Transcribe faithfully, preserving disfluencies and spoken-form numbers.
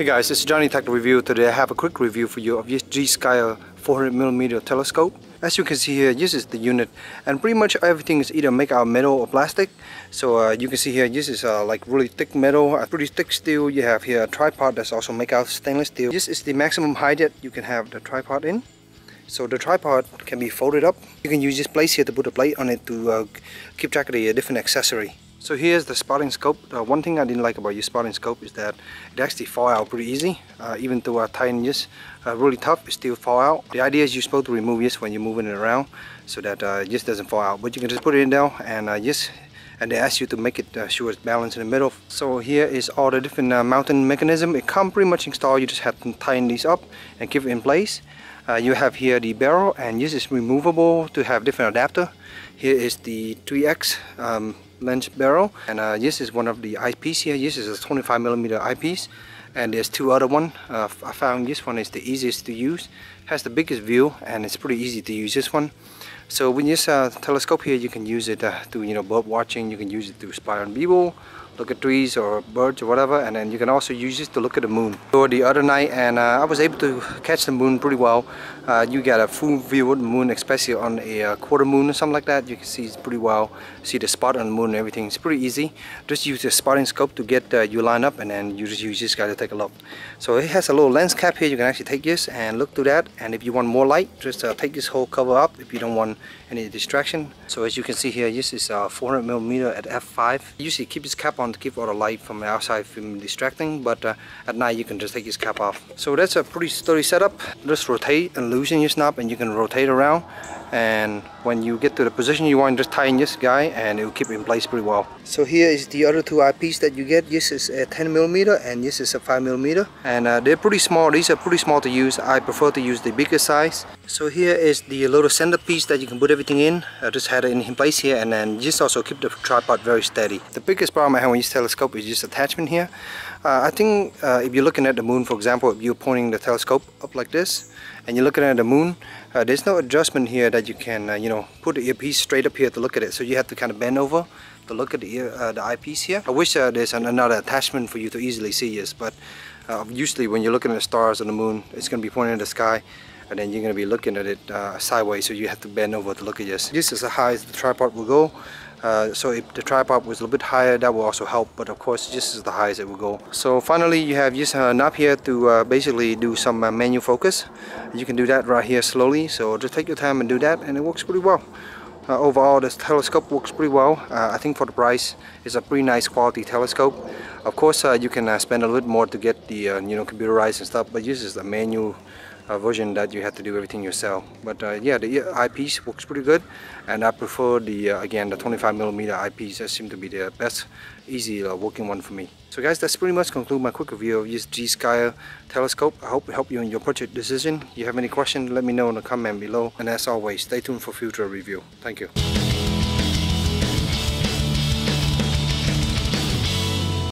Hey guys, it's JohnyTechReview. Today I have a quick review for you of this Gskyer four hundred millimeter telescope. As you can see here, this is the unit, and pretty much everything is either made out of metal or plastic. So uh, you can see here, this is uh, like really thick metal, a pretty thick steel. You have here a tripod that's also made out of stainless steel. This is the maximum height that you can have the tripod in. So the tripod can be folded up. You can use this place here to put a plate on it to uh, keep track of the uh, different accessory. So here's the spotting scope. Uh, one thing I didn't like about your spotting scope is that it actually falls out pretty easy. Uh, even though I tighten this uh, really tough, it still falls out. The idea is you're supposed to remove this when you're moving it around so that uh, this doesn't fall out. But you can just put it in there and uh, this, and they ask you to make it uh, sure it's balanced in the middle. So here is all the different uh, mounting mechanism. It comes pretty much installed. You just have to tighten these up and keep it in place. Uh, you have here the barrel, and this is removable to have different adapter. Here is the three X. Um, lens barrel, and uh, this is one of the eyepiece here. This is a twenty-five millimeter eyepiece, and there's two other one. uh, I found this one is the easiest to use, has the biggest view, and it's pretty easy to use this one. So with this uh, telescope here, you can use it uh, to, you know, bird watching. You can use it to spy on people, look at trees or birds or whatever, and then you can also use this to look at the moon. So the other night, and uh, I was able to catch the moon pretty well. Uh, you get a full view of the moon, especially on a uh, quarter moon or something like that. You can see it pretty well, see the spot on the moon and everything. It's pretty easy. Just use the spotting scope to get uh, you line up, and then you just use this guy to take a look. So it has a little lens cap here. You can actually take this and look through that, and if you want more light, just uh, take this whole cover up if you don't want any distraction. So as you can see here, this is uh, four hundred millimeter at f five. Usually keep this cap on to keep all the light from the outside from distracting, but uh, at night you can just take this cap off. So that's a pretty sturdy setup. Just rotate and loosen your knob, and you can rotate around, and when you get to the position you want, just tighten this guy and it will keep it in place pretty well. So here is the other two eyepiece that you get. This is a ten millimeter and this is a five millimeter, and uh, they're pretty small. These are pretty small to use. I prefer to use the bigger size. So here is the little centerpiece that you can put everything in. I just had it in place here, and then just also keep the tripod very steady. The biggest problem I have with this telescope is this attachment here. Uh, I think uh, if you're looking at the moon, for example, if you're pointing the telescope up like this and you're looking at the moon, uh, there's no adjustment here that you can, uh, you know, put the earpiece straight up here to look at it. So you have to kind of bend over to look at the, ear, uh, the eyepiece here. I wish uh, there's an, another attachment for you to easily see this, but uh, usually when you're looking at the stars or the moon, it's going to be pointing at the sky, and then you're going to be looking at it uh, sideways, so you have to bend over to look at this. This is as high as the tripod will go. Uh, so if the tripod was a little bit higher, that will also help, but of course this is the highest it will go. So finally you have this uh, knob here to uh, basically do some uh, manual focus. You can do that right here slowly, so just take your time and do that, and it works pretty well. Uh, overall, this telescope works pretty well. uh, I think for the price it's a pretty nice quality telescope. Of course uh, you can uh, spend a little bit more to get the uh, you know, computerized and stuff, but this is the manual Uh, version that you have to do everything yourself. But uh, yeah, the eyepiece works pretty good, and I prefer the uh, again the twenty-five millimeter eyepiece. That seems to be the best easy uh, working one for me. So guys, that's pretty much conclude my quick review of this Gskyer telescope. I hope it helped you in your purchase decision. If you have any questions, let me know in the comment below, and as always, stay tuned for future review. Thank you.